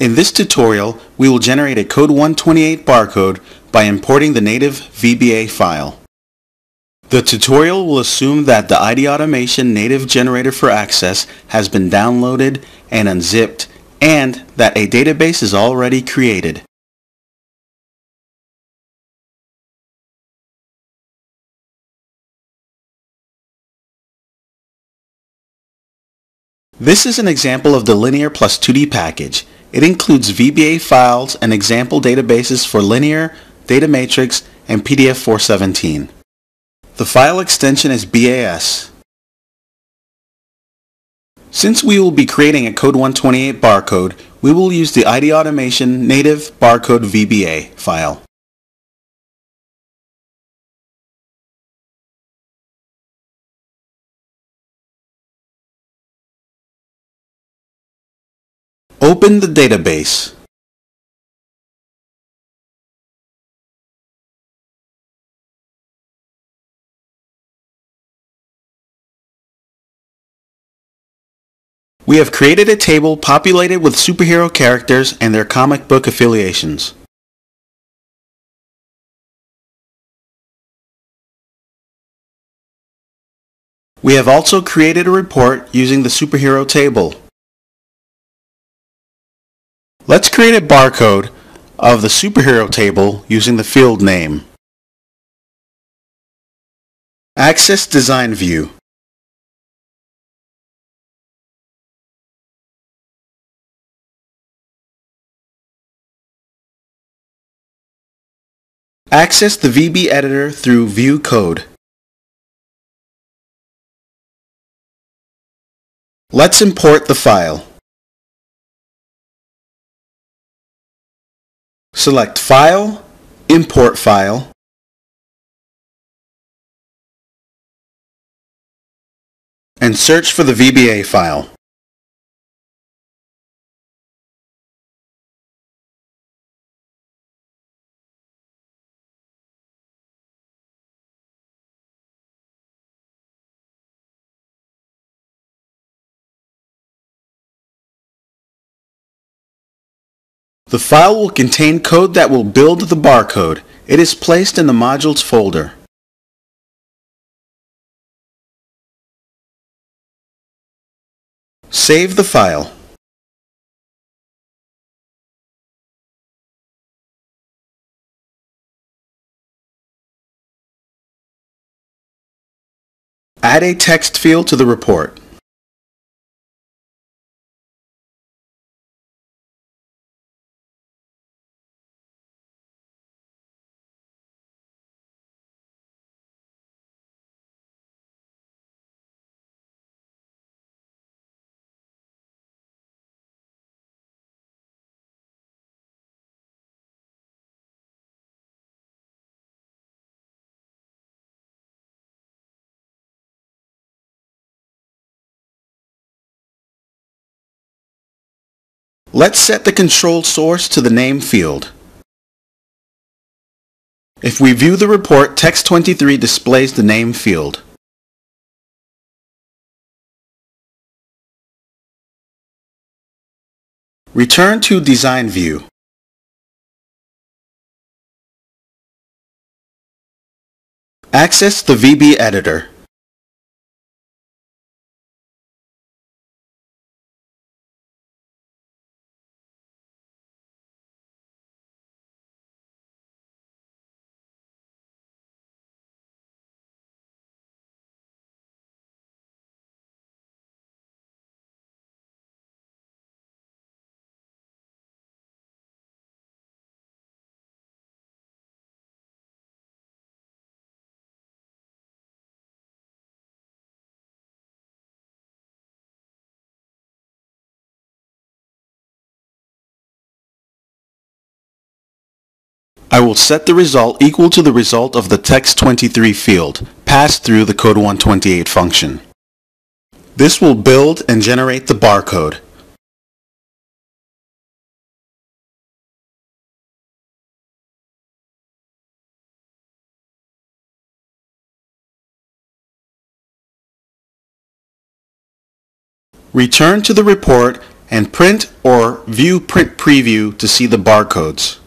In this tutorial, we will generate a Code 128 barcode by importing the native VBA file. The tutorial will assume that the ID Automation native generator for Access has been downloaded and unzipped, and that a database is already created. This is an example of the Linear Plus 2D package. It includes VBA files and example databases for Linear, Data Matrix, and PDF417. The file extension is BAS. Since we will be creating a Code 128 barcode, we will use the ID Automation native barcode VBA file. Open the database. We have created a table populated with superhero characters and their comic book affiliations. We have also created a report using the superhero table. Let's create a barcode of the superhero table using the field name. Access Design View. Access the VB editor through View Code. Let's import the file. Select File, Import File, and search for the VBA file. The file will contain code that will build the barcode. It is placed in the Modules folder. Save the file. Add a text field to the report. Let's set the control source to the name field. If we view the report, text 23 displays the name field. Return to Design View. Access the VB editor. I will set the result equal to the result of the text 23 field passed through the Code 128 function. This will build and generate the barcode. Return to the report and print or view print preview to see the barcodes.